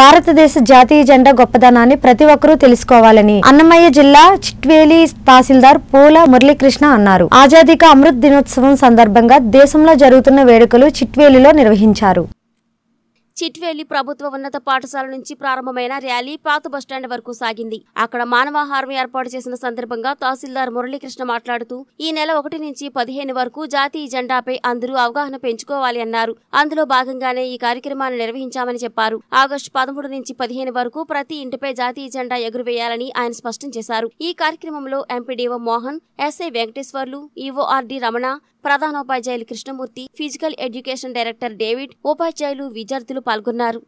భారతదేశ జాతీయ జెండా గొప్పదనాన్ని ప్రతి ఒక్కరూ తెలుసుకోవాలని అన్నమయ్య జిల్లా చిట్వేలి తహసీల్దార్ పోల మురళీకృష్ణ అన్నారు. ఆజాదీ కా అమృత్ దినోత్సవం సందర్భంగా దేశంలో జరుగుతున్న వేడుకలు చిట్వేలిలో నిర్వహించారు. చిట్వేలి ప్రభుత్వ ఉన్నత పాఠశాల నుంచి ప్రారంభమైన ర్యాలీ పాత బస్టాండ్ వరకు సాగింది. అక్కడ మానవాహారం ఏర్పాటు చేసిన సందర్భంగా తహసీల్దార్ మురళీకృష్ణ మాట్లాడుతూ ఈ నెల 1 నుంచి 15 వరకు జాతీయ జెండాపై అందరూ అవగాహన పెంచుకోవాలి అన్నారు. అందులో భాగంగానే ఈ కార్యక్రమాన్ని నిర్వహించామని చెప్పారు. ఆగస్టు 13 నుంచి 15 వరకు ప్రతి ఇంటిపై జాతీయ జెండా ఎగురవేయాలని ఆయన స్పష్టం చేశారు. ఈ కార్యక్రమంలో MPDO Mohan, SI Venkateswarlu, EORD Ramana, ప్రధానోపాధ్యాయులు Krishnamurthy, physical education director David, ఉపాధ్యాయులు, విద్యార్థులు పాల్గొన్నారు.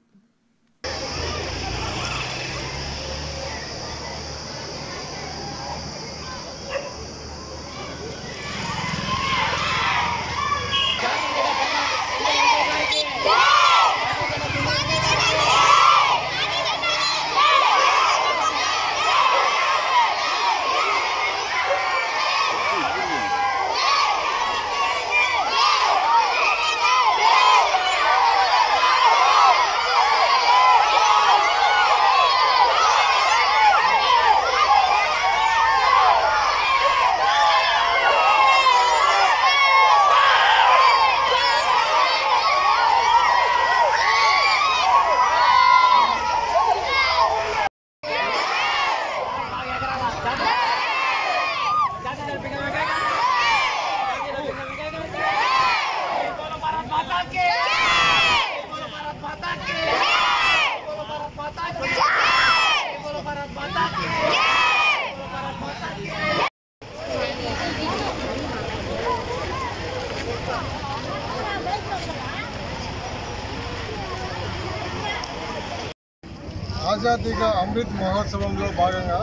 आजादी का अमृत महोत्सव में भाग में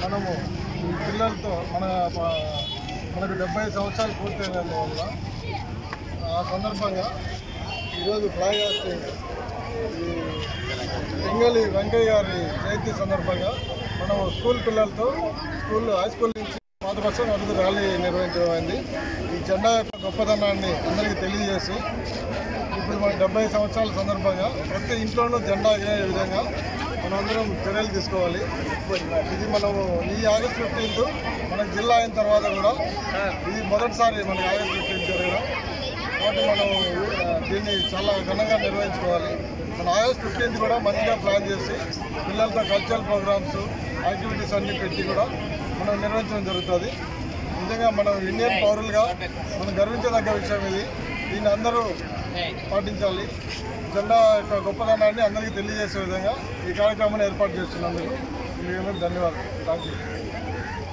मन पिल तो मन मन को 70 संवसरा पूर्त वाला आ सदर्भंग फ्लैग वेंकय्य गारी जयंती सदर्भंग मन स्कूल पिल तो स्कूल हाई स्कूल पात बस र्याली निर्वहित जेंडा गोपदना अंदर तेजे इप्पुडु मन 70 संवत्सराल संदर्भंगा प्रति इंट्लोनू जेंडा एगिरे विधंगा मनమందరం చర్యలు తీసుకోవాలి. ఇది మనం ఈ ఆగస్టు 15 మన జిల్లా అయిన తర్వాత కూడా ఇది మొదటిసారి మన ఆగస్టు 15 జరగడం కాబట్టి మనం దీన్ని చాలా ఘనంగా నిర్వహించుకోవాలి. మన ఆగస్టు 15 కూడా మంచిగా ప్లాన్ చేసి పిల్లలతో కల్చరల్ ప్రోగ్రామ్స్ యాక్టివిటీస్ అన్ని పెట్టి కూడా మనం నిర్వహించడం జరుగుతుంది. నిజంగా మనం ఇండియన్ పౌరులుగా మనం గర్వించదగ్గ విషయం ఇది. దీన్ని అందరూ పాటించాలి. జెండా యొక్క గొప్పదనాన్ని అందరికీ తెలియజేసే విధంగా ఈ కార్యక్రమాన్ని ఏర్పాటు చేస్తున్నందుకు ధన్యవాదాలు. Thank you.